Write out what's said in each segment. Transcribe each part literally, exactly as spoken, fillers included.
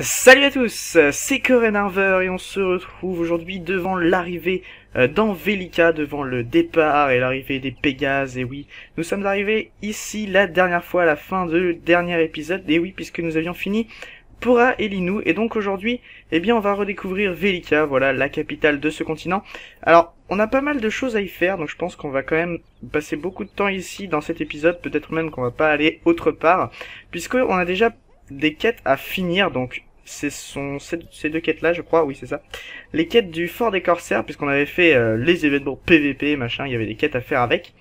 Salut à tous, c'est Koren Arver et on se retrouve aujourd'hui devant l'arrivée dans Velika, devant le départ et l'arrivée des Pégas. Et oui, nous sommes arrivés ici la dernière fois à la fin du dernier épisode, et oui, puisque nous avions fini Pora et Linou, et donc aujourd'hui, eh bien on va redécouvrir Velika, voilà, la capitale de ce continent. Alors, on a pas mal de choses à y faire, donc je pense qu'on va quand même passer beaucoup de temps ici dans cet épisode, peut-être même qu'on va pas aller autre part, puisqu'on a déjà des quêtes à finir, donc ce sont ces deux quêtes là je crois, oui c'est ça, les quêtes du fort des corsaires, puisqu'on avait fait euh, les événements P V P machin, il y avait des quêtes à faire avec.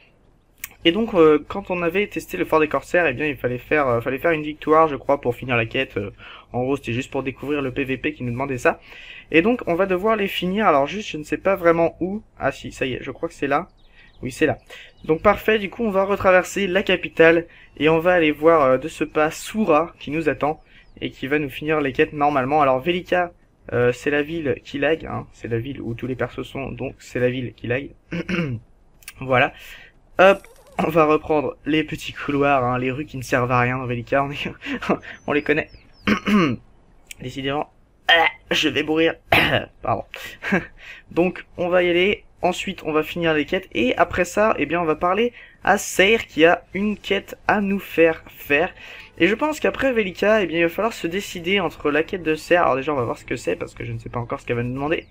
Et donc euh, quand on avait testé le fort des corsaires, et eh bien il fallait faire euh, fallait faire une victoire je crois pour finir la quête, euh, en gros c'était juste pour découvrir le P V P qui nous demandait ça. Et donc on va devoir les finir, alors juste je ne sais pas vraiment où. Ah si, ça y est, je crois que c'est là. Oui, c'est là. Donc parfait, du coup on va retraverser la capitale et on va aller voir euh, de ce pas Soura qui nous attend et qui va nous finir les quêtes normalement. Alors Velika, euh, c'est la ville qui lag, hein, c'est la ville où tous les persos sont, donc c'est la ville qui lag. Voilà. Hop, on va reprendre les petits couloirs, hein, les rues qui ne servent à rien dans Velika, on, est... on les connaît. Décidément, ah, je vais mourir. Pardon. Donc on va y aller. Ensuite, on va finir les quêtes et après ça, eh bien, on va parler à Seir qui a une quête à nous faire faire. Et je pense qu'après Velika, eh bien, il va falloir se décider entre la quête de Seir. Alors déjà, on va voir ce que c'est parce que je ne sais pas encore ce qu'elle va nous demander.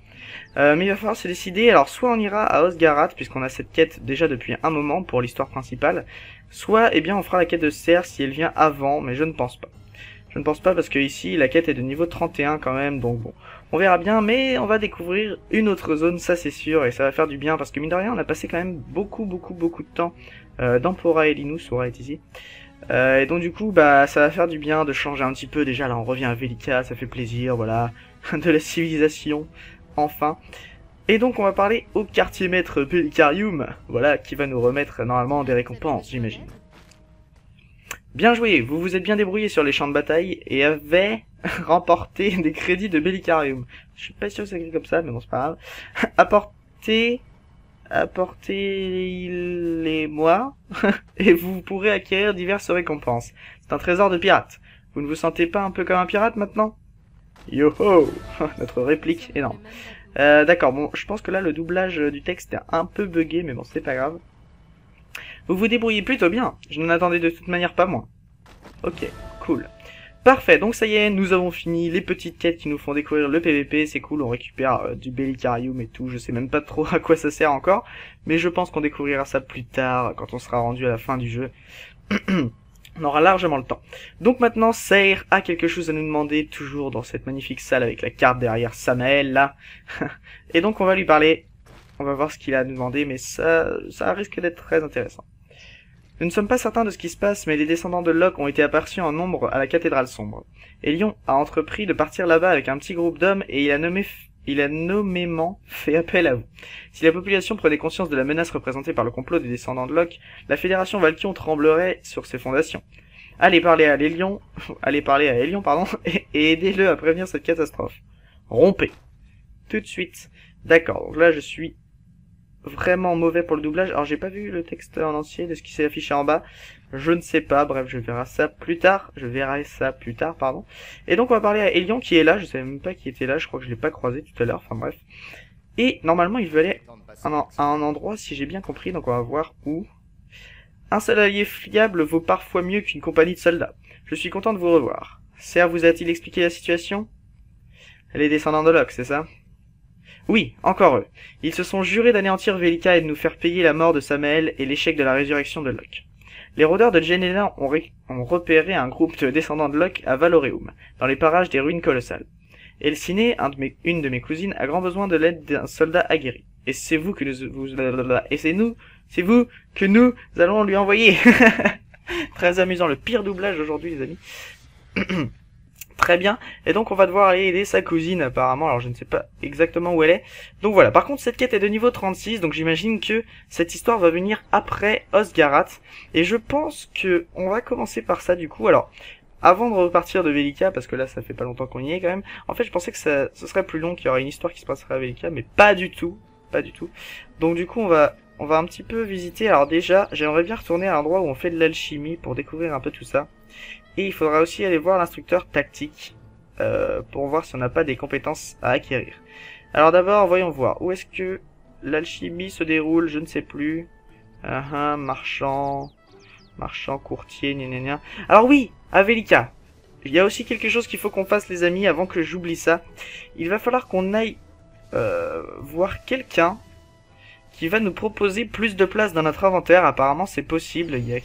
Euh, mais il va falloir se décider. Alors, soit on ira à Ostgarath puisqu'on a cette quête déjà depuis un moment pour l'histoire principale. Soit, eh bien, on fera la quête de Seir si elle vient avant, mais je ne pense pas. Je ne pense pas parce que ici, la quête est de niveau trente et un quand même, donc bon. On verra bien, mais on va découvrir une autre zone, ça c'est sûr, et ça va faire du bien, parce que mine de rien, on a passé quand même beaucoup, beaucoup, beaucoup de temps euh, dans Pora et Linou, Soura est ici. Euh, et donc du coup, bah ça va faire du bien de changer un petit peu, déjà là on revient à Velika, ça fait plaisir, voilà, de la civilisation, enfin. Et donc on va parler au quartier maître Bellicarium, voilà, qui va nous remettre normalement des récompenses, j'imagine. Bien joué, vous vous êtes bien débrouillé sur les champs de bataille et avez remporté des crédits de Bellicarium. Je suis pas sûr que ça écrit comme ça, mais bon, c'est pas grave. Apportez, apportez-les-moi et vous pourrez acquérir diverses récompenses. C'est un trésor de pirate. Vous ne vous sentez pas un peu comme un pirate maintenant? Yo-ho. Notre réplique énorme. Euh, d'accord, bon, je pense que là, le doublage du texte est un peu buggé, mais bon, c'est pas grave. Vous vous débrouillez plutôt bien, je n'en attendais de toute manière pas moins. Ok, cool. Parfait, donc ça y est, nous avons fini les petites quêtes qui nous font découvrir le P V P, c'est cool, on récupère euh, du Bellicarium et tout, je sais même pas trop à quoi ça sert encore, mais je pense qu'on découvrira ça plus tard, quand on sera rendu à la fin du jeu. On aura largement le temps. Donc maintenant, Seir a quelque chose à nous demander, toujours dans cette magnifique salle avec la carte derrière Samael, là. Et donc on va lui parler... On va voir ce qu'il a à nous demander, mais ça, ça risque d'être très intéressant. Nous ne sommes pas certains de ce qui se passe, mais les descendants de Locke ont été aperçus en nombre à la cathédrale sombre. Elyon a entrepris de partir là-bas avec un petit groupe d'hommes et il a, nommé, il a nommément fait appel à vous. Si la population prenait conscience de la menace représentée par le complot des descendants de Locke, la fédération Valkyon tremblerait sur ses fondations. Allez parler à Elyon, allez parler à Elyon, pardon, et, et aidez-le à prévenir cette catastrophe. Rompez. Tout de suite. D'accord, donc là je suis... vraiment mauvais pour le doublage. Alors j'ai pas vu le texte en entier de ce qui s'est affiché en bas. Je ne sais pas. Bref, je verrai ça plus tard. Je verrai ça plus tard, pardon. Et donc on va parler à Elyon qui est là. Je savais même pas qui était là. Je crois que je l'ai pas croisé tout à l'heure. Enfin bref. Et normalement il veut aller à un endroit si j'ai bien compris. Donc on va voir où. Un seul allié fiable vaut parfois mieux qu'une compagnie de soldats. Je suis content de vous revoir. Seir vous a-t-il expliqué la situation? Les descendants de Locke, c'est ça? Oui, encore eux. Ils se sont jurés d'anéantir Velika et de nous faire payer la mort de Samael et l'échec de la résurrection de Locke. Les rôdeurs de Genela ont, ont repéré un groupe de descendants de Locke à Valoreum, dans les parages des ruines colossales. Elsine, un de mes, une de mes cousines, a grand besoin de l'aide d'un soldat aguerri. Et c'est vous que nous, vous, et c'est nous, c'est vous que nous allons lui envoyer. Très amusant, le pire doublage aujourd'hui, les amis. Très bien, et donc on va devoir aller aider sa cousine apparemment, alors je ne sais pas exactement où elle est. Donc voilà, par contre cette quête est de niveau trente-six, donc j'imagine que cette histoire va venir après Ostgarath. Et je pense que on va commencer par ça du coup, alors avant de repartir de Velika, parce que là ça fait pas longtemps qu'on y est quand même. En fait je pensais que ça, ce serait plus long, qu'il y aurait une histoire qui se passerait à Velika, mais pas du tout, pas du tout. Donc du coup on va, on va un petit peu visiter, alors déjà j'aimerais bien retourner à l'endroit où on fait de l'alchimie pour découvrir un peu tout ça. Et il faudra aussi aller voir l'instructeur tactique euh, pour voir si on n'a pas des compétences à acquérir. Alors d'abord, voyons voir. Où est-ce que l'alchimie se déroule? Je ne sais plus. Ah uh -huh, marchand, marchand, courtier, gna gna gna. Alors oui, à Velika. Il y a aussi quelque chose qu'il faut qu'on fasse, les amis, avant que j'oublie ça. Il va falloir qu'on aille euh, voir quelqu'un qui va nous proposer plus de place dans notre inventaire. Apparemment, c'est possible. Il y a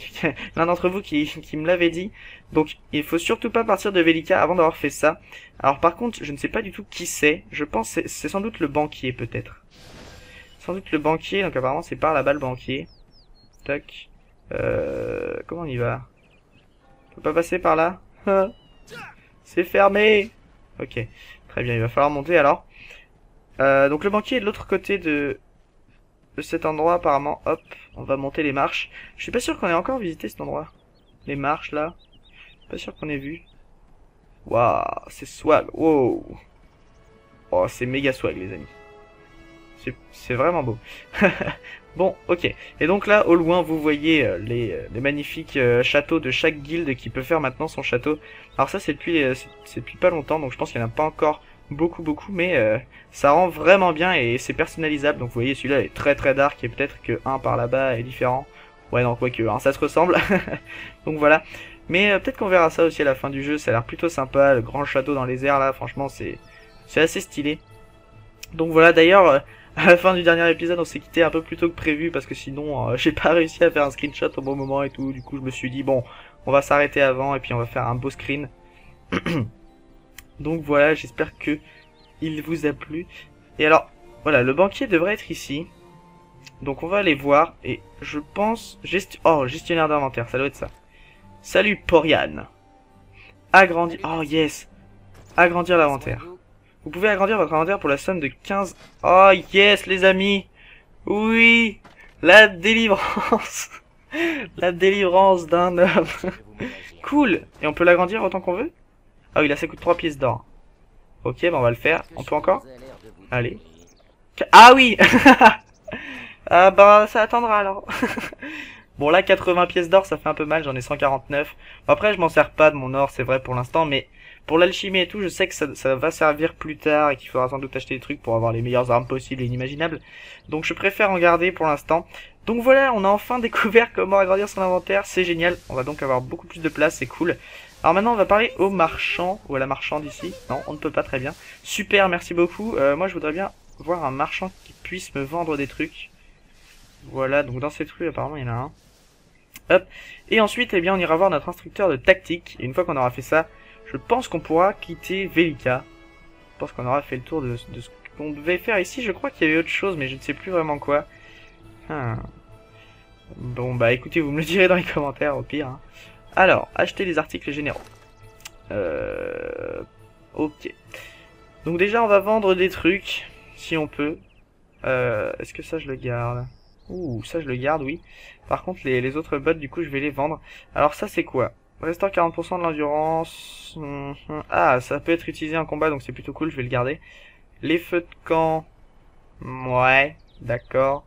l'un d'entre vous qui, qui me l'avait dit. Donc, il faut surtout pas partir de Velika avant d'avoir fait ça. Alors, par contre, je ne sais pas du tout qui c'est. Je pense que c'est sans doute le banquier, peut-être. Sans doute le banquier. Donc, apparemment, c'est par là-bas, le banquier. Tac. Euh, comment on y va? On peut pas passer par là? C'est fermé. Ok. Très bien, il va falloir monter, alors. Euh, donc, le banquier est de l'autre côté de... de cet endroit apparemment. Hop, on va monter les marches. Je suis pas sûr qu'on ait encore visité cet endroit. Les marches là, je suis pas sûr qu'on ait vu. Waouh, c'est swag. Wow. Oh, c'est méga swag, les amis. C'est vraiment beau. Bon, ok. Et donc là, au loin, vous voyez les, les magnifiques châteaux de chaque guilde qui peut faire maintenant son château. Alors ça, c'est depuis, c'est depuis pas longtemps, donc je pense qu'il n'y en a pas encore beaucoup beaucoup, mais euh, ça rend vraiment bien et c'est personnalisable. Donc vous voyez, celui-là est très très dark et peut-être que un par là-bas est différent. Ouais, non, quoi que, hein, ça se ressemble. Donc voilà, mais euh, peut-être qu'on verra ça aussi à la fin du jeu. Ça a l'air plutôt sympa, le grand château dans les airs là, franchement c'est c'est assez stylé. Donc voilà, d'ailleurs euh, à la fin du dernier épisode on s'est quitté un peu plus tôt que prévu parce que sinon euh, j'ai pas réussi à faire un screenshot au bon moment et tout. Du coup je me suis dit bon, on va s'arrêter avant et puis on va faire un beau screen. Donc voilà, j'espère que il vous a plu. Et alors, voilà, le banquier devrait être ici. Donc on va aller voir. Et je pense... Gest... Oh, gestionnaire d'inventaire, ça doit être ça. Salut, Porian. Agrandir... Oh, yes. Agrandir l'inventaire. Vous pouvez agrandir votre inventaire pour la somme de quinze... Oh, yes, les amis. Oui. La délivrance. La délivrance d'un homme. Cool. Et on peut l'agrandir autant qu'on veut? Ah oui, là ça coûte trois pièces d'or. Ok, bah on va le faire. On peut encore? Allez. Ah oui. Ah bah ça attendra alors. Bon là, quatre-vingts pièces d'or, ça fait un peu mal, j'en ai cent quarante-neuf. Bon, après je m'en sers pas de mon or, c'est vrai pour l'instant, mais pour l'alchimie et tout, je sais que ça, ça va servir plus tard et qu'il faudra sans doute acheter des trucs pour avoir les meilleures armes possibles et inimaginables. Donc je préfère en garder pour l'instant. Donc voilà, on a enfin découvert comment agrandir son inventaire, c'est génial. On va donc avoir beaucoup plus de place, c'est cool. Alors maintenant on va parler au marchand, ou à la marchande ici. Non, on ne peut pas, très bien. Super, merci beaucoup. Euh, moi je voudrais bien voir un marchand qui puisse me vendre des trucs. Voilà, donc dans cette rue apparemment il y en a un. Hop. Et ensuite, eh bien, on ira voir notre instructeur de tactique. Et une fois qu'on aura fait ça, je pense qu'on pourra quitter Velika. Je pense qu'on aura fait le tour de, de ce qu'on devait faire ici. Je crois qu'il y avait autre chose, mais je ne sais plus vraiment quoi. Hmm. Bon bah écoutez, vous me le direz dans les commentaires au pire, hein. Alors, acheter les articles généraux. Euh... Ok. Donc déjà, on va vendre des trucs, si on peut. Euh, Est-ce que ça, je le garde? Ouh, ça, je le garde, oui. Par contre, les, les autres bottes, du coup, je vais les vendre. Alors ça, c'est quoi? Restaure quarante pour cent de l'endurance. Mm-hmm. Ah, ça peut être utilisé en combat, donc c'est plutôt cool, je vais le garder. Les feux de camp. Ouais, d'accord.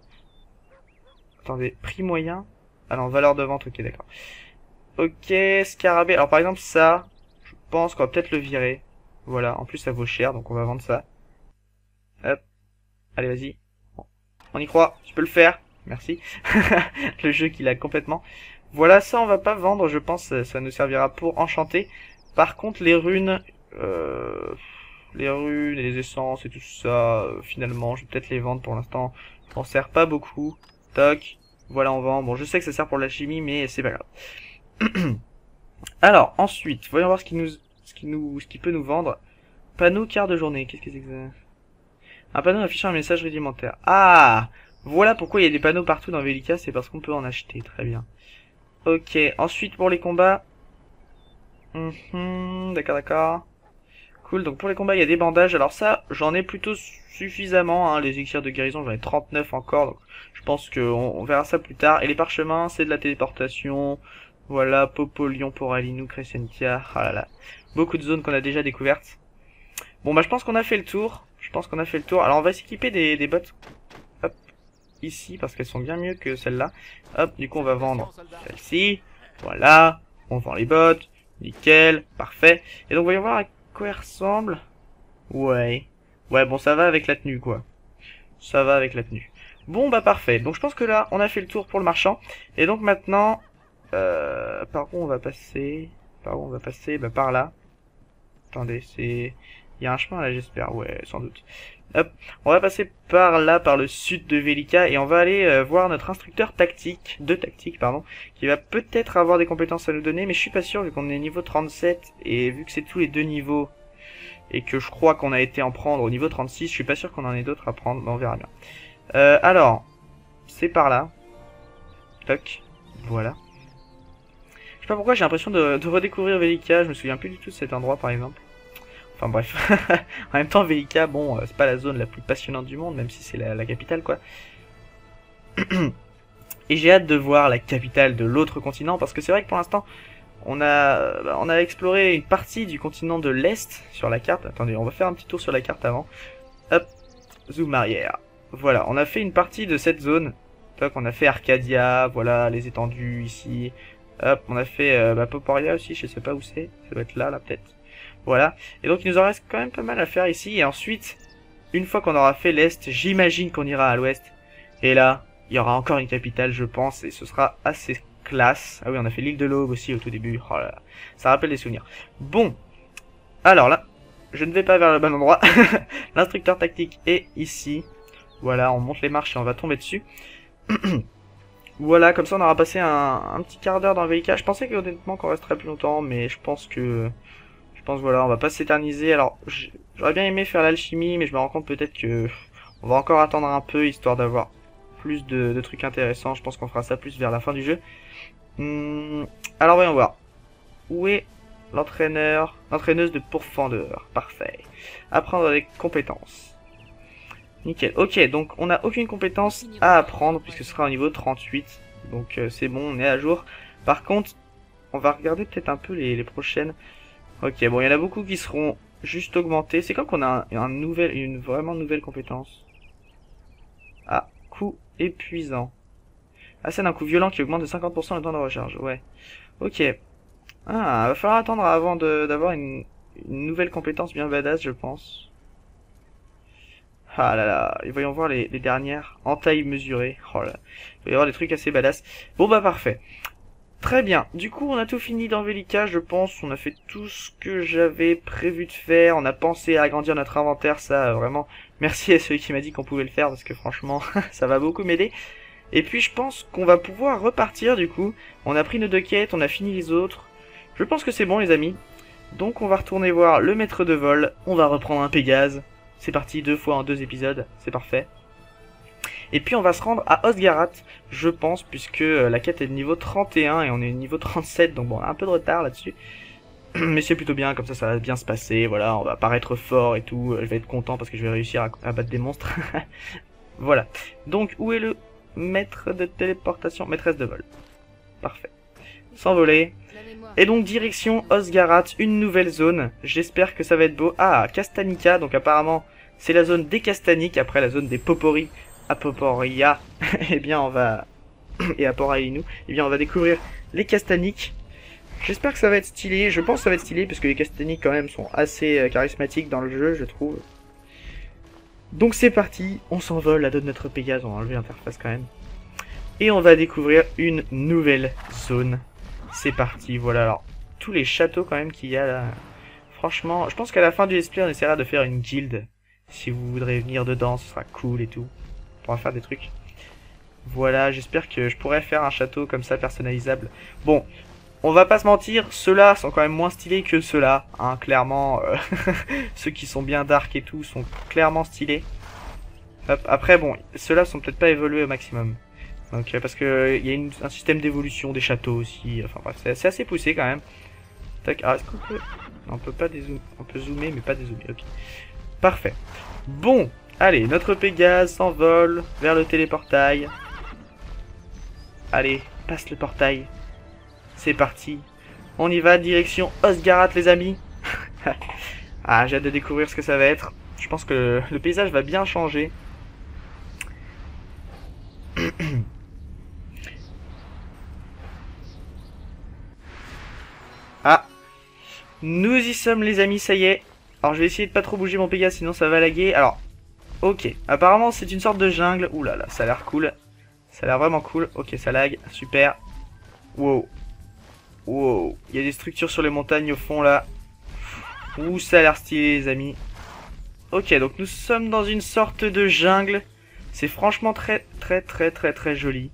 Attendez, prix moyen? Ah non, valeur de vente, ok, d'accord. Ok, scarabée. Alors par exemple ça, je pense qu'on va peut-être le virer. Voilà, en plus ça vaut cher, donc on va vendre ça. Hop. Allez, vas-y. On y croit, tu peux le faire. Merci. Le jeu qu'il a complètement. Voilà, ça on va pas vendre, je pense. Ça nous servira pour enchanter. Par contre, les runes... Euh, les runes et les essences et tout ça, euh, finalement, je vais peut-être les vendre pour l'instant. Je m'en sers pas beaucoup. Toc. Voilà, on vend. Bon, je sais que ça sert pour la chimie, mais c'est pas grave. Alors ensuite, voyons voir ce qui nous, ce qui nous, ce qui peut nous vendre. Panneau quart de journée. Qu'est-ce que c'est que ça? Un panneau affichant un message rudimentaire. Ah, voilà pourquoi il y a des panneaux partout dans Velika, c'est parce qu'on peut en acheter. Très bien. Ok. Ensuite pour les combats. Mm-hmm, d'accord, d'accord. Cool. Donc pour les combats, il y a des bandages. Alors ça, j'en ai plutôt suffisamment. Hein. Les élixirs de guérison, j'en ai trente-neuf encore. Donc je pense qu'on on verra ça plus tard. Et les parchemins, c'est de la téléportation. Voilà, Poporia, Pora, Linou, Crescentia, ah là là, beaucoup de zones qu'on a déjà découvertes. Bon bah je pense qu'on a fait le tour, je pense qu'on a fait le tour. Alors on va s'équiper des, des bottes, hop, ici, parce qu'elles sont bien mieux que celles-là. Hop, du coup on va vendre celle-ci, voilà, on vend les bottes, nickel, parfait. Et donc voyons voir quoi il ressemble. Ouais. Ouais, bon, ça va avec la tenue, quoi. Ça va avec la tenue. Bon, bah parfait. Donc, je pense que là, on a fait le tour pour le marchand. Et donc, maintenant... Euh, par où on va passer? Par où on va passer? Bah, par là. Attendez, c'est... Il y a un chemin là, j'espère. Ouais, sans doute. Hop. On va passer par là, par le sud de Velika, et on va aller euh, voir notre instructeur tactique, de tactique, pardon, qui va peut-être avoir des compétences à nous donner, mais je suis pas sûr, vu qu'on est niveau trente-sept, et vu que c'est tous les deux niveaux, et que je crois qu'on a été en prendre au niveau trente-six, je suis pas sûr qu'on en ait d'autres à prendre, mais on verra bien. Euh, alors, c'est par là. Toc. Voilà. Je sais pas pourquoi j'ai l'impression de, de redécouvrir Velika, je me souviens plus du tout de cet endroit, par exemple. Enfin bref, en même temps Velika, bon, euh, c'est pas la zone la plus passionnante du monde, même si c'est la, la capitale, quoi. Et j'ai hâte de voir la capitale de l'autre continent, parce que c'est vrai que pour l'instant, on a, bah, on a exploré une partie du continent de l'Est sur la carte. Attendez, on va faire un petit tour sur la carte avant. Hop, zoom arrière. Voilà, on a fait une partie de cette zone. Donc on a fait Arcadia, voilà, les étendues ici. Hop, on a fait euh, bah, Poporia aussi, je sais pas où c'est. Ça doit être là, là, peut-être. Voilà, et donc il nous en reste quand même pas mal à faire ici, et ensuite, une fois qu'on aura fait l'Est, j'imagine qu'on ira à l'Ouest, et là, il y aura encore une capitale, je pense, et ce sera assez classe. Ah oui, on a fait l'île de l'Aube aussi au tout début, oh là là. Ça rappelle des souvenirs. Bon, alors là, je ne vais pas vers le bon endroit, l'instructeur tactique est ici, voilà, on monte les marches et on va tomber dessus. Voilà, comme ça on aura passé un, un petit quart d'heure dans Velika. Je pensais que honnêtement qu'on resterait plus longtemps, mais je pense que... Je pense, voilà, on va pas s'éterniser. Alors, j'aurais bien aimé faire l'alchimie, mais je me rends compte peut-être que on va encore attendre un peu, histoire d'avoir plus de, de trucs intéressants. Je pense qu'on fera ça plus vers la fin du jeu. Hum, alors, voyons voir. Où est l'entraîneur, l'entraîneuse de pourfendeur? Parfait. Apprendre des compétences. Nickel. Ok, donc on n'a aucune compétence à apprendre, puisque ce sera au niveau trente-huit. Donc, euh, c'est bon, on est à jour. Par contre, on va regarder peut-être un peu les, les prochaines... Ok, bon, il y en a beaucoup qui seront juste augmentés. C'est comme qu'on a un, un nouvel, une vraiment nouvelle compétence. Ah, coup épuisant. Ah, c'est un coup violent qui augmente de cinquante pour cent le temps de recharge. Ouais. Ok. Ah, va falloir attendre avant d'avoir une, une nouvelle compétence bien badass, je pense. Ah là là. Et voyons voir les, les dernières. En taille mesurée. Oh là. Il va y avoir des trucs assez badass. Bon, bah, parfait. Très bien, du coup on a tout fini dans Velika, je pense, on a fait tout ce que j'avais prévu de faire, on a pensé à agrandir notre inventaire, ça vraiment, merci à celui qui m'a dit qu'on pouvait le faire, parce que franchement, ça va beaucoup m'aider. Et puis je pense qu'on va pouvoir repartir du coup, on a pris nos deux quêtes, on a fini les autres, je pense que c'est bon les amis. Donc on va retourner voir le maître de vol, on va reprendre un Pégase, c'est parti, deux fois en deux épisodes, c'est parfait. Et puis on va se rendre à Ostgarath, je pense, puisque la quête est de niveau trente et un et on est niveau trente-sept, donc bon, on a un peu de retard là-dessus. Mais c'est plutôt bien, comme ça, ça va bien se passer, voilà, on va paraître fort et tout, je vais être content parce que je vais réussir à, à battre des monstres. Voilà. Donc, où est le maître de téléportation? Maîtresse de vol. Parfait. S'envoler. Et donc, direction Ostgarath, une nouvelle zone, j'espère que ça va être beau. Ah, Castanica, donc apparemment, c'est la zone des Castaniques, après la zone des Poporis. À Poporia, et bien on va et à Pora et Linou, et bien on va découvrir les Castaniques. J'espère que ça va être stylé. Je pense que ça va être stylé parce que les Castaniques quand même sont assez charismatiques dans le jeu, je trouve. Donc c'est parti, on s'envole, la donne notre Pégase, on va enlever l'interface quand même, et on va découvrir une nouvelle zone. C'est parti, voilà. Alors tous les châteaux quand même qu'il y a là. Franchement, je pense qu'à la fin du display on essaiera de faire une guilde. Si vous voudrez venir dedans, ce sera cool et tout. On va faire des trucs. Voilà, j'espère que je pourrais faire un château comme ça personnalisable. Bon, on va pas se mentir, ceux-là sont quand même moins stylés que ceux-là. Hein, clairement, euh, ceux qui sont bien dark et tout sont clairement stylés. Hop, après, bon, ceux-là sont peut-être pas évolués au maximum. Donc, euh, parce que euh, y a une, un système d'évolution des châteaux aussi. Enfin bref, c'est assez poussé quand même. Tac, ah, est-ce qu'on peut... Non, on peut pas dézoomer. On peut zoomer, mais pas dézoomer. Ok. Parfait. Bon. Allez, notre Pégase s'envole vers le téléportail. Allez, passe le portail. C'est parti. On y va, direction Ostgarath, les amis. Ah, j'ai hâte de découvrir ce que ça va être. Je pense que le paysage va bien changer. Ah, Nous y sommes les amis, ça y est. Alors je vais essayer de pas trop bouger mon Pégas, sinon ça va laguer. Alors, ok. Apparemment c'est une sorte de jungle. Ouh là là, ça a l'air cool. Ça a l'air vraiment cool. Ok, ça lag. Super. Wow. Wow. Il y a des structures sur les montagnes au fond là. Ouh, ça a l'air stylé les amis. Ok, donc nous sommes dans une sorte de jungle. C'est franchement très très très très très joli.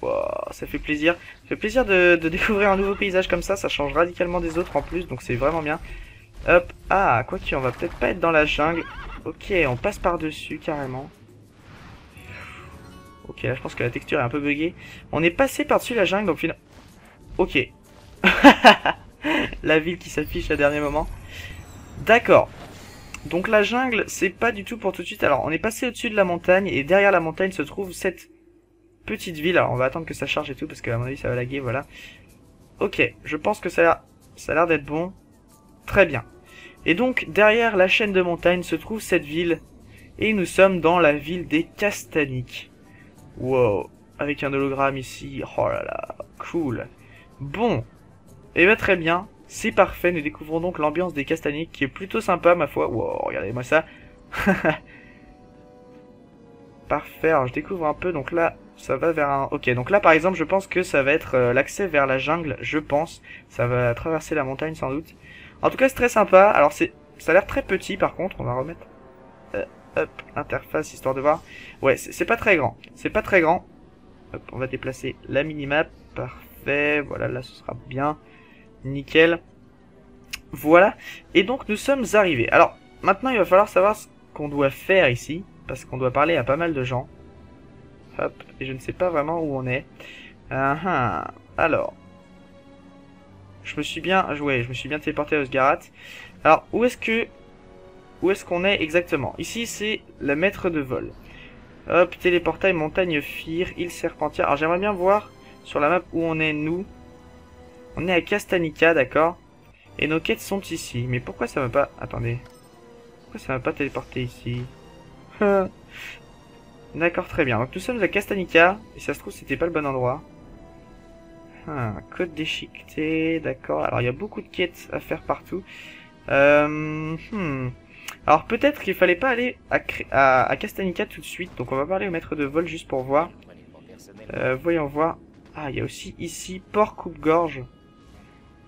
Wow, ça fait plaisir. Ça fait plaisir de, de découvrir un nouveau paysage comme ça. Ça change radicalement des autres en plus, donc c'est vraiment bien. Hop, ah, quoi qu'il, on va peut-être pas être dans la jungle. Ok, on passe par-dessus carrément. Ok, là je pense que la texture est un peu buggée. On est passé par-dessus la jungle, donc finalement... Ok. La ville qui s'affiche à dernier moment. D'accord. Donc la jungle, c'est pas du tout pour tout de suite. Alors, on est passé au-dessus de la montagne, et derrière la montagne se trouve cette petite ville. Alors, on va attendre que ça charge et tout, parce qu'à mon avis, ça va laguer, voilà. Ok, je pense que ça a l'air d'être bon. Très bien. Et donc, derrière la chaîne de montagne se trouve cette ville, et nous sommes dans la ville des Castaniques. Wow, avec un hologramme ici, oh là là, cool. Bon, et eh bien très bien, c'est parfait, nous découvrons donc l'ambiance des Castaniques qui est plutôt sympa ma foi. Wow, regardez-moi ça. Parfait, alors je découvre un peu, donc là, ça va vers un... Ok, donc là par exemple, je pense que ça va être euh, l'accès vers la jungle, je pense. Ça va traverser la montagne sans doute. En tout cas, c'est très sympa, alors c'est, ça a l'air très petit par contre, on va remettre... Euh... Hop, interface, histoire de voir. Ouais, c'est pas très grand. C'est pas très grand. Hop, on va déplacer la minimap. Parfait. Voilà, là, ce sera bien. Nickel. Voilà. Et donc, nous sommes arrivés. Alors, maintenant, il va falloir savoir ce qu'on doit faire ici. Parce qu'on doit parler à pas mal de gens. Hop, et je ne sais pas vraiment où on est. Uh-huh. Alors. Je me suis bien joué. Je me suis bien téléporté à Ostgarath. Alors, où est-ce que... Où est-ce qu'on est exactement? Ici, c'est la maître de vol. Hop, téléportail, montagne, fire, île serpentière. Alors, j'aimerais bien voir sur la map où on est, nous. On est à Castanica, d'accord? Et nos quêtes sont ici. Mais pourquoi ça m'a pas... Attendez. Pourquoi ça m'a pas téléporté ici? D'accord, très bien. Donc, nous sommes à Castanica. Et ça se trouve, c'était pas le bon endroit. Hum, côte déchiquetée, d'accord. Alors, il y a beaucoup de quêtes à faire partout. Euh... Hmm... Alors peut-être qu'il fallait pas aller à, à, à Castanica tout de suite. Donc on va parler au maître de vol juste pour voir. Euh, voyons voir. Ah, il y a aussi ici Port Coupe-Gorge.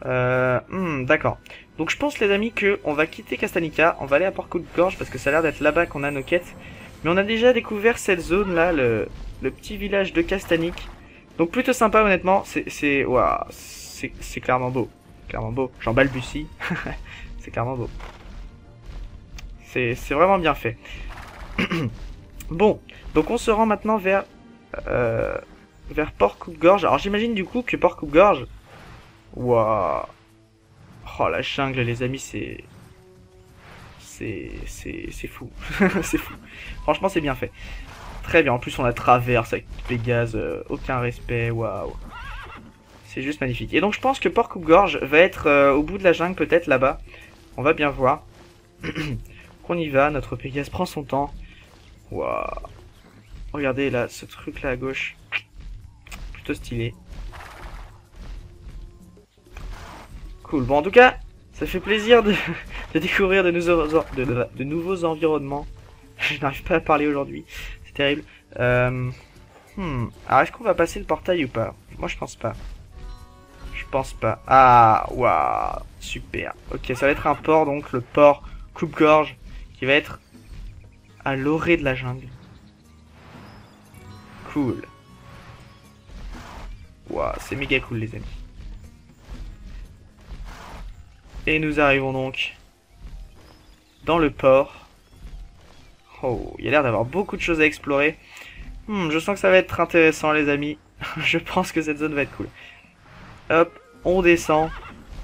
Euh, hmm, d'accord. Donc je pense les amis que on va quitter Castanica. On va aller à Port Coupe-Gorge parce que ça a l'air d'être là-bas qu'on a nos quêtes. Mais on a déjà découvert cette zone là, le, le petit village de Castanique. Donc plutôt sympa honnêtement. C'est waouh, c'est clairement beau. Clairement beau. J'en balbutie. C'est clairement beau. C'est vraiment bien fait. Bon, donc on se rend maintenant vers euh, vers Port Coupe-Gorge. Alors j'imagine du coup que Port Coupe-Gorge... Waouh. Oh la jungle les amis, c'est... C'est... C'est fou. C'est fou. Franchement c'est bien fait. Très bien, en plus on la traverse avec Pégas, euh, aucun respect, waouh. C'est juste magnifique. Et donc je pense que Port Coupe-Gorge va être euh, au bout de la jungle peut-être là-bas. On va bien voir. Qu'on y va, notre Pégase prend son temps. Waouh. Regardez là, ce truc là à gauche. Plutôt stylé. Cool. Bon, en tout cas, ça fait plaisir de, de découvrir de, de, de, de nouveaux environnements. Je n'arrive pas à parler aujourd'hui. C'est terrible. Euh, hmm. Alors, est-ce qu'on va passer le portail ou pas? Moi, je pense pas. Je pense pas. Ah, waouh. Super. Ok, ça va être un port, donc le port Coupe-Gorge, qui va être à l'orée de la jungle. Cool. Waouh, c'est méga cool les amis. Et nous arrivons donc dans le port. Oh, il y a l'air d'avoir beaucoup de choses à explorer. Hmm, je sens que ça va être intéressant les amis. Je pense que cette zone va être cool. Hop, on descend.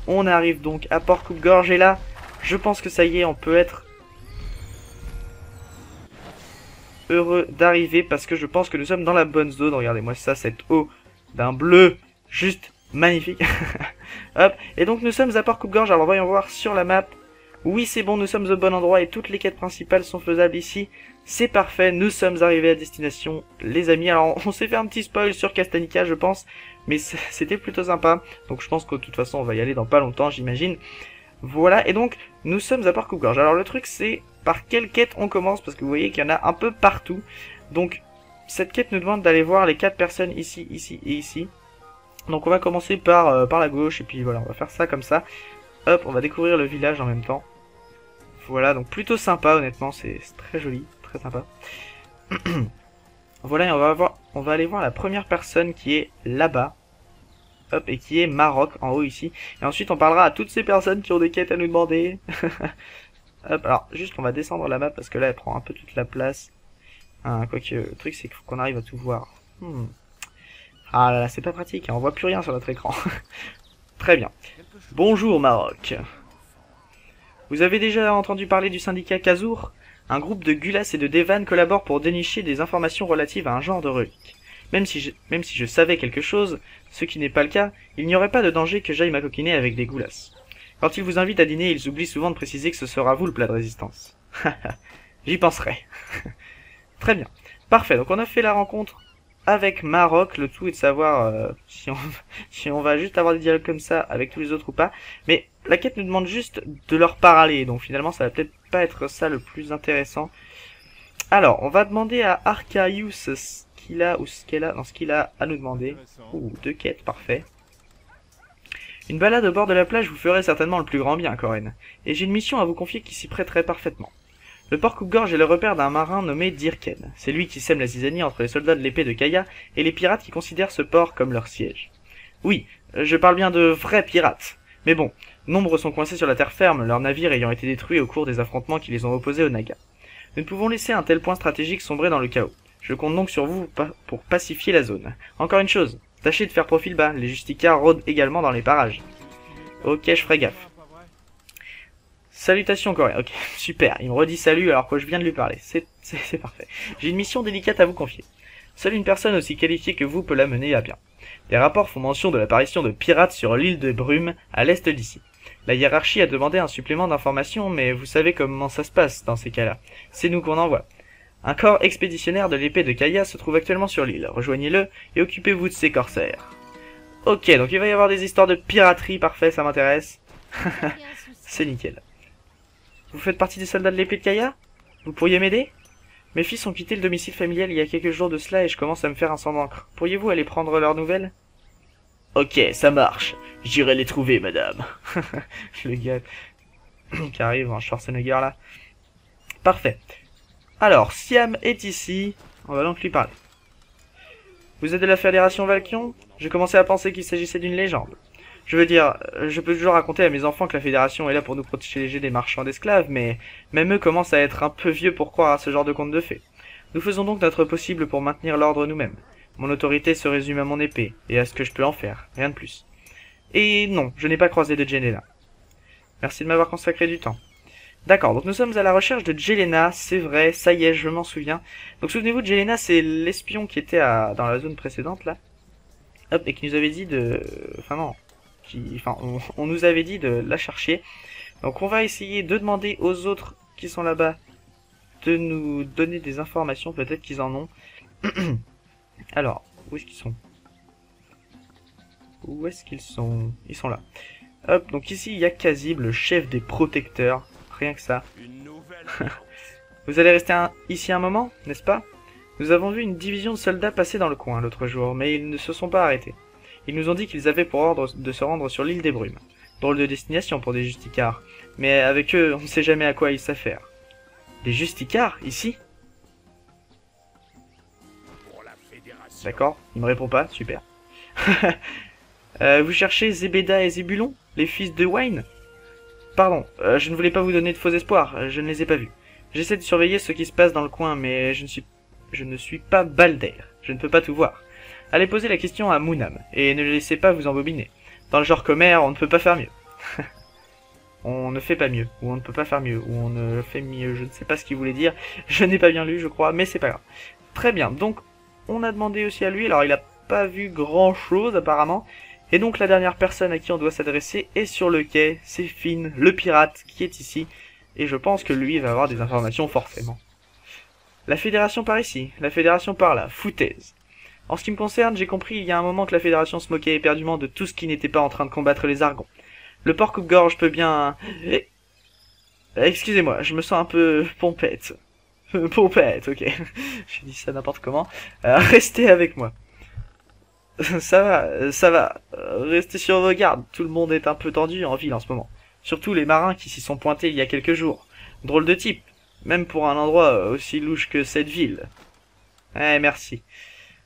On arrive donc à Port Coupe-Gorge et là... Je pense que ça y est, on peut être heureux d'arriver parce que je pense que nous sommes dans la bonne zone. Regardez-moi ça, cette eau d'un bleu juste magnifique. Hop. Et donc nous sommes à Port Coupe-Gorge. Alors voyons voir sur la map. Oui, c'est bon, nous sommes au bon endroit et toutes les quêtes principales sont faisables ici. C'est parfait, nous sommes arrivés à destination, les amis. Alors on s'est fait un petit spoil sur Castanica, je pense. mais c'était plutôt sympa. Donc je pense que de toute façon on va y aller dans pas longtemps, j'imagine. Voilà, et donc nous sommes à Port Coupe-Gorge. Alors le truc c'est par quelle quête on commence, parce que vous voyez qu'il y en a un peu partout. Donc cette quête nous demande d'aller voir les quatre personnes ici, ici et ici. Donc on va commencer par, euh, par la gauche, et puis voilà, on va faire ça comme ça. Hop, on va découvrir le village en même temps. Voilà, donc plutôt sympa honnêtement, c'est très joli, très sympa. Voilà, et on va, avoir, on va aller voir la première personne qui est là-bas. Hop, et qui est Maroc, en haut ici. Et ensuite on parlera à toutes ces personnes qui ont des quêtes à nous demander. Hop, alors juste on va descendre la map parce que là elle prend un peu toute la place. Hein, quoique le truc c'est qu'il faut qu'on arrive à tout voir. Hmm. Ah là là, c'est pas pratique, hein, on voit plus rien sur notre écran. Très bien. Bonjour Maroc. Vous avez déjà entendu parler du syndicat Kazour? Un groupe de Gulas et de Devan collabore pour dénicher des informations relatives à un genre de relique. Même si je, même si je savais quelque chose, ce qui n'est pas le cas, il n'y aurait pas de danger que j'aille m'acoquiner avec des Gulas. Quand ils vous invitent à dîner, ils oublient souvent de préciser que ce sera vous le plat de résistance. J'y penserai. Très bien. Parfait, donc on a fait la rencontre avec Maroc. Le tout est de savoir euh, si, on, si on va juste avoir des dialogues comme ça avec tous les autres ou pas. Mais la quête nous demande juste de leur parler, donc finalement ça va peut-être pas être ça le plus intéressant. Alors, on va demander à Arcaeus ce qu'il a ou ce qu'elle a, non, ce qu'il a à nous demander. Ouh, deux quêtes, parfait. Une balade au bord de la plage vous ferait certainement le plus grand bien, Koren. Et j'ai une mission à vous confier qui s'y prêterait parfaitement. Le Port Coupe-Gorge est le repère d'un marin nommé Dyrkan. C'est lui qui sème la zizanie entre les soldats de l'épée de Kaya et les pirates qui considèrent ce port comme leur siège. Oui, je parle bien de vrais pirates. Mais bon, nombreux sont coincés sur la terre ferme, leurs navires ayant été détruits au cours des affrontements qui les ont opposés aux Nagas. Nous ne pouvons laisser un tel point stratégique sombrer dans le chaos. Je compte donc sur vous pour pacifier la zone. Encore une chose, tâchez de faire profil bas, les Justicards rôdent également dans les parages. Ok, je ferai gaffe. Salutations Koren, ok, super, il me redit salut alors que je viens de lui parler, c'est parfait. J'ai une mission délicate à vous confier. Seule une personne aussi qualifiée que vous peut la mener à bien. Des rapports font mention de l'apparition de pirates sur l'île de Brume, à l'est d'ici. La hiérarchie a demandé un supplément d'informations, mais vous savez comment ça se passe dans ces cas-là. C'est nous qu'on envoie. Un corps expéditionnaire de l'épée de Kaya se trouve actuellement sur l'île. Rejoignez-le et occupez-vous de ses corsaires. Ok, donc il va y avoir des histoires de piraterie, parfait, ça m'intéresse. C'est nickel. Vous faites partie des soldats de l'épée de Kaya? Vous pourriez m'aider? Mes fils ont quitté le domicile familial il y a quelques jours de cela et je commence à me faire un sang d'encre. Pourriez-vous aller prendre leurs nouvelles? Ok, ça marche. J'irai les trouver, madame. Le gars qui arrive en Schwarzenegger, là. Parfait. Alors, Siam est ici. On va donc lui parler. Vous êtes de la Fédération Valkyon? Je commençais à penser qu'il s'agissait d'une légende. Je veux dire, je peux toujours raconter à mes enfants que la Fédération est là pour nous protéger des marchands d'esclaves, mais même eux commencent à être un peu vieux pour croire à ce genre de conte de fées. Nous faisons donc notre possible pour maintenir l'ordre nous-mêmes. Mon autorité se résume à mon épée, et à ce que je peux en faire, rien de plus. Et non, je n'ai pas croisé de Genela. Merci de m'avoir consacré du temps. D'accord, donc nous sommes à la recherche de Jelena, c'est vrai, ça y est, je m'en souviens. Donc souvenez-vous, Jelena, c'est l'espion qui était à, dans la zone précédente, là. Hop, et qui nous avait dit de... Enfin non... Qui, enfin, on, on nous avait dit de la chercher. Donc on va essayer de demander aux autres qui sont là-bas de nous donner des informations, peut-être qu'ils en ont. Alors, où est-ce qu'ils sont? Où est-ce qu'ils sont? Ils sont là. Hop, donc ici il y a Kazib, le chef des protecteurs. Rien que ça. Vous allez rester un, ici un moment, n'est-ce pas? Nous avons vu une division de soldats passer dans le coin l'autre jour, mais ils ne se sont pas arrêtés. Ils nous ont dit qu'ils avaient pour ordre de se rendre sur l'île des Brumes. Drôle de destination pour des Justicards. Mais avec eux, on ne sait jamais à quoi ils s'affairent. Des Justicards, ici? D'accord, il me répond pas, super. euh, vous cherchez Zébéda et Zébulon, les fils de Wayne? Pardon, euh, je ne voulais pas vous donner de faux espoirs, je ne les ai pas vus. J'essaie de surveiller ce qui se passe dans le coin, mais je ne suis, je ne suis pas Balder, je ne peux pas tout voir. Allez poser la question à Mounam, et ne laissez pas vous embobiner. Dans le genre commère, on ne peut pas faire mieux. On ne fait pas mieux, ou on ne peut pas faire mieux, ou on ne fait mieux, je ne sais pas ce qu'il voulait dire. Je n'ai pas bien lu, je crois, mais c'est pas grave. Très bien, donc on a demandé aussi à lui, alors il n'a pas vu grand-chose apparemment. Et donc la dernière personne à qui on doit s'adresser est sur le quai, c'est Finn, le pirate, qui est ici. Et je pense que lui va avoir des informations forcément. La fédération par ici, la fédération par là, foutaise. En ce qui me concerne, j'ai compris il y a un moment que la Fédération se moquait éperdument de tout ce qui n'était pas en train de combattre les Argons. Le Port Coupe-Gorge peut bien... Eh... Excusez-moi, je me sens un peu pompette. Pompette, ok. J'ai dit ça n'importe comment. Euh, restez avec moi. Ça va, ça va. Restez sur vos gardes. Tout le monde est un peu tendu en ville en ce moment. Surtout les marins qui s'y sont pointés il y a quelques jours. Drôle de type. Même pour un endroit aussi louche que cette ville. Eh, merci.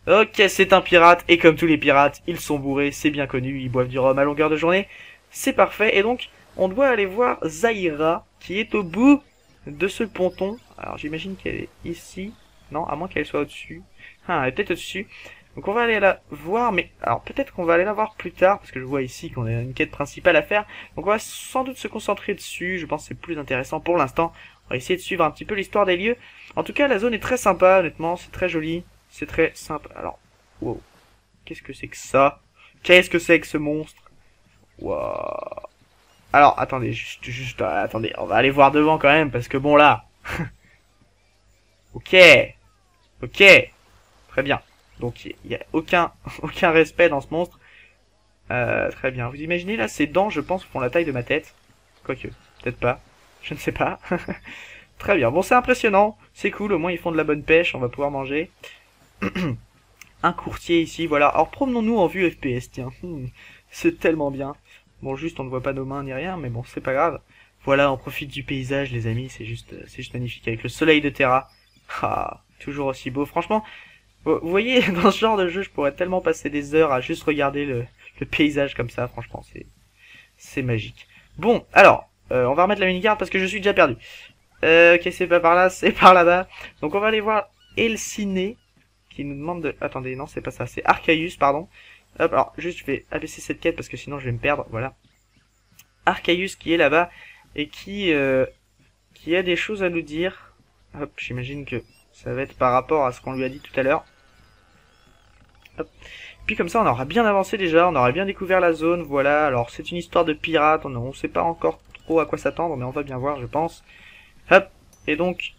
Ok, c'est un pirate, et comme tous les pirates, ils sont bourrés, c'est bien connu, ils boivent du rhum à longueur de journée. C'est parfait, et donc, on doit aller voir Zahira, qui est au bout de ce ponton. Alors, j'imagine qu'elle est ici. Non, à moins qu'elle soit au-dessus. Ah, elle est peut-être au-dessus. Donc, on va aller la voir, mais... Alors, peut-être qu'on va aller la voir plus tard, parce que je vois ici qu'on a une quête principale à faire. Donc, on va sans doute se concentrer dessus, je pense que c'est plus intéressant pour l'instant. On va essayer de suivre un petit peu l'histoire des lieux. En tout cas, la zone est très sympa, honnêtement, c'est très joli. C'est très simple. Alors, wow. Qu'est-ce que c'est que ça? Qu'est-ce que c'est que ce monstre? Wow. Alors, attendez, juste, juste, attendez. On va aller voir devant quand même, parce que bon, là. Ok. Ok. Très bien. Donc, il n'y a aucun, aucun respect dans ce monstre. Euh, très bien. Vous imaginez, là, ces dents, je pense, font la taille de ma tête. Quoique, peut-être pas. Je ne sais pas. Très bien. Bon, c'est impressionnant. C'est cool. Au moins, ils font de la bonne pêche. On va pouvoir manger. Un courtier ici, voilà. Alors promenons-nous en vue F P S, tiens. Hmm, c'est tellement bien. Bon, juste on ne voit pas nos mains ni rien, mais bon, c'est pas grave. Voilà, on profite du paysage, les amis. C'est juste, c'est juste magnifique avec le soleil de Terra. Ah, toujours aussi beau. Franchement, vous voyez, dans ce genre de jeu, je pourrais tellement passer des heures à juste regarder le, le paysage comme ça. Franchement, c'est, c'est magique. Bon, alors, euh, on va remettre la mini-garde parce que je suis déjà perdu. Euh, ok, c'est pas par là, c'est par là-bas. Donc on va aller voir Elsine. Qui nous demande de... Attendez, non, c'est pas ça. C'est Arcaeus, pardon. Hop, alors, juste, je vais abaisser cette quête parce que sinon je vais me perdre. Voilà. Arcaeus qui est là-bas et qui... Euh, qui a des choses à nous dire. Hop, j'imagine que ça va être par rapport à ce qu'on lui a dit tout à l'heure. Hop. Puis comme ça, on aura bien avancé déjà. On aura bien découvert la zone. Voilà. Alors, c'est une histoire de pirate. On ne sait pas encore trop à quoi s'attendre, mais on va bien voir, je pense. Hop. Et donc,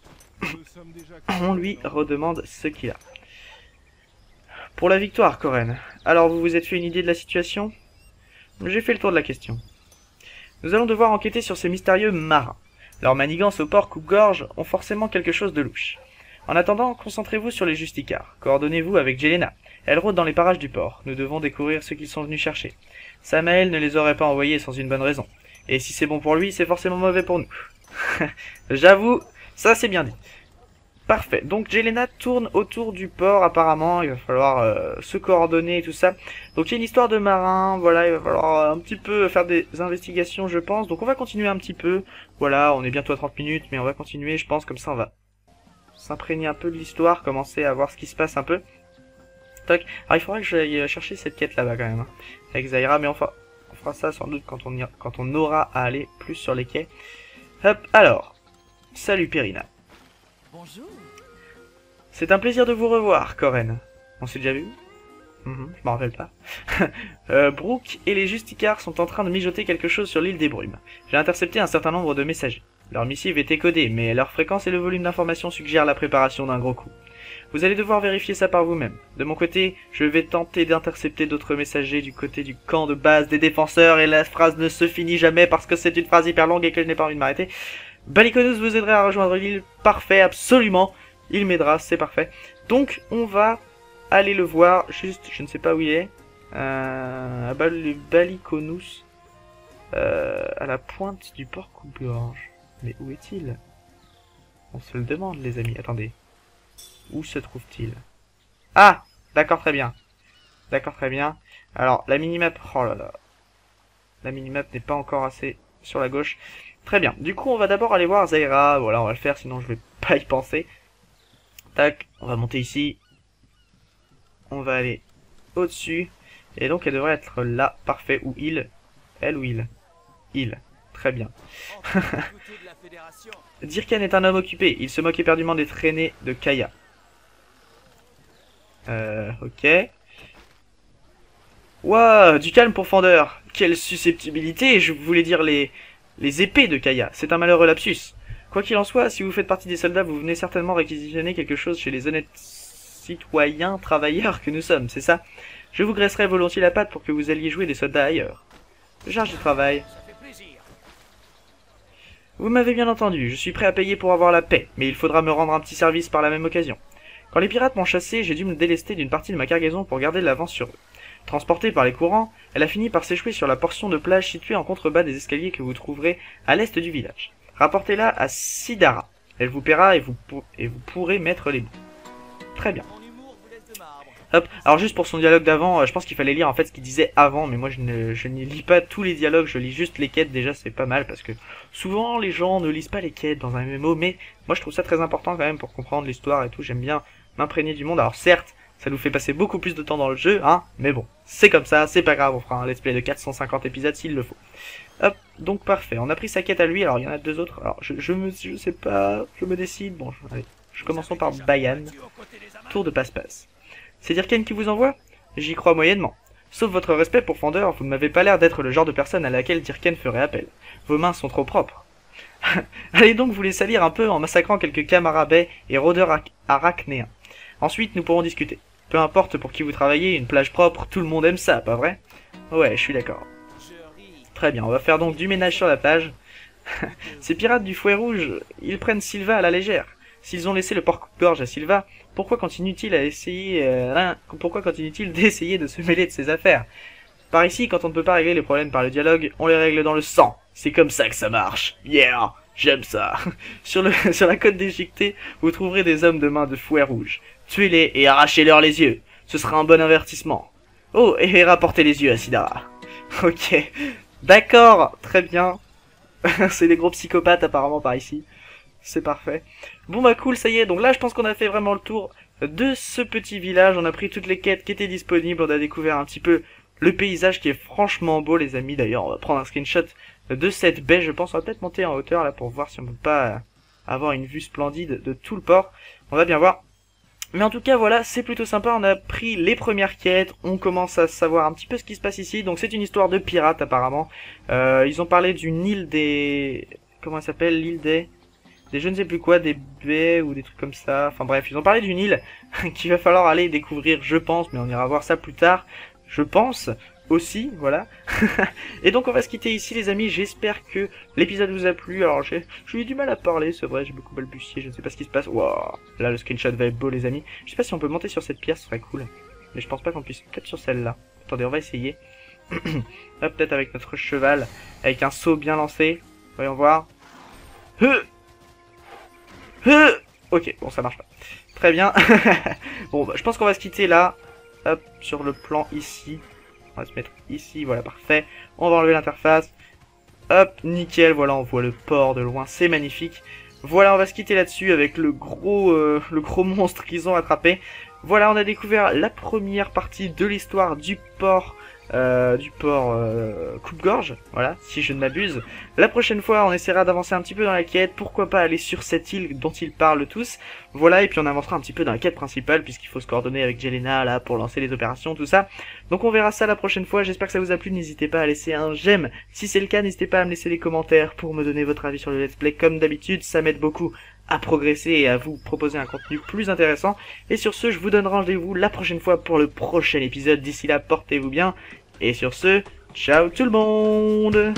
on lui redemande ce qu'il a. Pour la victoire, Koren. Alors, vous vous êtes fait une idée de la situation? J'ai fait le tour de la question. Nous allons devoir enquêter sur ces mystérieux marins. Leurs manigances au port coupe-gorge ont forcément quelque chose de louche. En attendant, concentrez-vous sur les Justicards. Coordonnez-vous avec Jelena. Elle rôde dans les parages du port. Nous devons découvrir ce qu'ils sont venus chercher. Samael ne les aurait pas envoyés sans une bonne raison. Et si c'est bon pour lui, c'est forcément mauvais pour nous. J'avoue, ça c'est bien dit. Parfait, donc Jelena tourne autour du port apparemment, il va falloir euh, se coordonner et tout ça. Donc il y a une histoire de marin, voilà, il va falloir euh, un petit peu faire des investigations je pense. Donc on va continuer un petit peu, voilà, on est bientôt à trente minutes, mais on va continuer je pense, comme ça on va s'imprégner un peu de l'histoire, commencer à voir ce qui se passe un peu. Toc, alors il faudra que j'aille chercher cette quête là-bas quand même, hein, avec Zahira, mais enfin, on fera ça sans doute quand on, ira, quand on aura à aller plus sur les quais. Hop, alors, salut Périna. Bonjour. C'est un plaisir de vous revoir, Koren. On s'est déjà vu? Mm-hmm, je m'en rappelle pas. euh, Brooke et les Justicards sont en train de mijoter quelque chose sur l'île des Brumes. J'ai intercepté un certain nombre de messagers. Leur missive était codée, mais leur fréquence et le volume d'informations suggèrent la préparation d'un gros coup. Vous allez devoir vérifier ça par vous-même. De mon côté, je vais tenter d'intercepter d'autres messagers du côté du camp de base des défenseurs, et la phrase ne se finit jamais parce que c'est une phrase hyper longue et que je n'ai pas envie de m'arrêter. Balikonus vous aiderait à rejoindre l'île, parfait, absolument, il m'aidera, c'est parfait. Donc on va aller le voir, juste, je ne sais pas où il est, euh, Balikonus, euh, à la pointe du port Coupe-Gorge. Mais où est-il? On se le demande les amis, attendez, où se trouve-t-il? Ah, d'accord très bien, d'accord très bien, alors la minimap, oh là là, la minimap n'est pas encore assez sur la gauche. Très bien, du coup on va d'abord aller voir Zahira, voilà on va le faire sinon je vais pas y penser. Tac, on va monter ici, on va aller au-dessus, et donc elle devrait être là, parfait, ou il, elle ou il, il, très bien. Dyrkan est un homme occupé, il se moque éperdument des traînées de Kaya. Euh, ok. Waouh, du calme pour Fender, quelle susceptibilité, je voulais dire les... Les épées de Kaya, c'est un malheureux lapsus. Quoi qu'il en soit, si vous faites partie des soldats, vous venez certainement réquisitionner quelque chose chez les honnêtes citoyens travailleurs que nous sommes, c'est ça? Je vous graisserai volontiers la patte pour que vous alliez jouer des soldats ailleurs. Charge du travail. Vous m'avez bien entendu, je suis prêt à payer pour avoir la paix, mais il faudra me rendre un petit service par la même occasion. Quand les pirates m'ont chassé, j'ai dû me délester d'une partie de ma cargaison pour garder l'avance sur eux. Transportée par les courants, elle a fini par s'échouer sur la portion de plage située en contrebas des escaliers que vous trouverez à l'est du village. Rapportez-la à Sidara. Elle vous paiera et vous, pour... et vous pourrez mettre les bouts. Très bien. Hop. Alors juste pour son dialogue d'avant, je pense qu'il fallait lire en fait ce qu'il disait avant, mais moi je ne, je ne lis pas tous les dialogues, je lis juste les quêtes déjà, c'est pas mal, parce que souvent les gens ne lisent pas les quêtes dans un M M O, mais moi je trouve ça très important quand même pour comprendre l'histoire et tout, j'aime bien m'imprégner du monde. Alors certes, ça nous fait passer beaucoup plus de temps dans le jeu, hein, mais bon, c'est comme ça, c'est pas grave, on fera un let's play de quatre cent cinquante épisodes s'il le faut. Hop, donc parfait, on a pris sa quête à lui, alors il y en a deux autres, alors je, je me je sais pas, je me décide, bon, je, allez, je commençons par Bayan, tour de passe-passe. C'est Dyrkan qui vous envoie? J'y crois moyennement. Sauf votre respect pour Fender, vous ne m'avez pas l'air d'être le genre de personne à laquelle Dyrkan ferait appel. Vos mains sont trop propres. Allez donc vous les salir un peu en massacrant quelques camarabais et rôdeurs arachnéens. Ensuite, nous pourrons discuter. Peu importe pour qui vous travaillez, une plage propre, tout le monde aime ça, pas vrai? Ouais, je suis d'accord. Très bien, on va faire donc du ménage sur la plage. Ces pirates du Fouet rouge, ils prennent Sylva à la légère. S'ils ont laissé le Port Coupe-Gorge à Sylva, pourquoi continue-t-il à essayer euh, pourquoi continue-t-il d'essayer de se mêler de ses affaires? Par ici, quand on ne peut pas régler les problèmes par le dialogue, on les règle dans le sang. C'est comme ça que ça marche. Yeah, j'aime ça. sur, le, sur la côte déchiquetée, vous trouverez des hommes de main de Fouet rouge. Tuez-les et arrachez-leur les yeux. Ce sera un bon avertissement. Oh, et rapportez les yeux à Sidara. Ok, d'accord, très bien. C'est des gros psychopathes apparemment par ici. C'est parfait. Bon bah cool, ça y est, donc là je pense qu'on a fait vraiment le tour de ce petit village, on a pris toutes les quêtes qui étaient disponibles, on a découvert un petit peu le paysage qui est franchement beau les amis, d'ailleurs on va prendre un screenshot de cette baie, je pense, on va peut-être monter en hauteur là pour voir si on peut pas avoir une vue splendide de tout le port, on va bien voir. Mais en tout cas voilà, c'est plutôt sympa, on a pris les premières quêtes, on commence à savoir un petit peu ce qui se passe ici, donc c'est une histoire de pirates apparemment, euh, ils ont parlé d'une île des... comment elle s'appelle, l'île des... des je ne sais plus quoi, des baies ou des trucs comme ça. Enfin bref, ils ont parlé d'une île qu'il va falloir aller découvrir, je pense. Mais on ira voir ça plus tard, je pense, aussi, voilà. Et donc on va se quitter ici les amis, j'espère que l'épisode vous a plu. Alors j'ai eu du mal à parler, c'est vrai, j'ai beaucoup balbutié, je ne sais pas ce qui se passe. Wow, là le screenshot va être beau les amis. Je sais pas si on peut monter sur cette pierre, ce serait cool. Mais je pense pas qu'on puisse, peut-être sur celle-là. Attendez, on va essayer. Peut-être avec notre cheval, avec un saut bien lancé. Voyons voir. Ok, bon ça marche pas. Très bien. Bon, bah, je pense qu'on va se quitter là. Hop, sur le plan ici. On va se mettre ici, voilà, parfait. On va enlever l'interface. Hop, nickel, voilà, on voit le port de loin, c'est magnifique. Voilà, on va se quitter là-dessus avec le gros, euh, le gros monstre qu'ils ont attrapé. Voilà, on a découvert la première partie de l'histoire du port. Euh, du port euh, Coupe-Gorge, voilà, si je ne m'abuse. La prochaine fois, on essaiera d'avancer un petit peu dans la quête, pourquoi pas aller sur cette île dont ils parlent tous, voilà, et puis on avancera un petit peu dans la quête principale, puisqu'il faut se coordonner avec Jelena, là, pour lancer les opérations, tout ça. Donc on verra ça la prochaine fois, j'espère que ça vous a plu, n'hésitez pas à laisser un j'aime, si c'est le cas, n'hésitez pas à me laisser les commentaires pour me donner votre avis sur le let's play, comme d'habitude, ça m'aide beaucoup à progresser et à vous proposer un contenu plus intéressant, et sur ce, je vous donne rendez-vous la prochaine fois pour le prochain épisode, d'ici là, portez-vous bien. Et sur ce, ciao tout le monde!